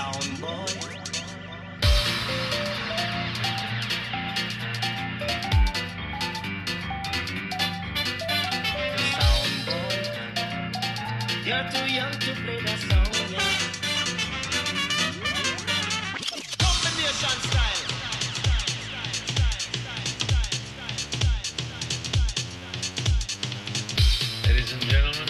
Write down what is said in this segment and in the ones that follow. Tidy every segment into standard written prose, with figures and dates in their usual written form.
Soundboy. Soundboy, you're too young to play that song, yeah. Combination style. Ladies and gentlemen,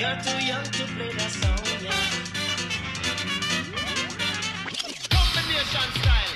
You're too young to play that song, yeah. Combination style.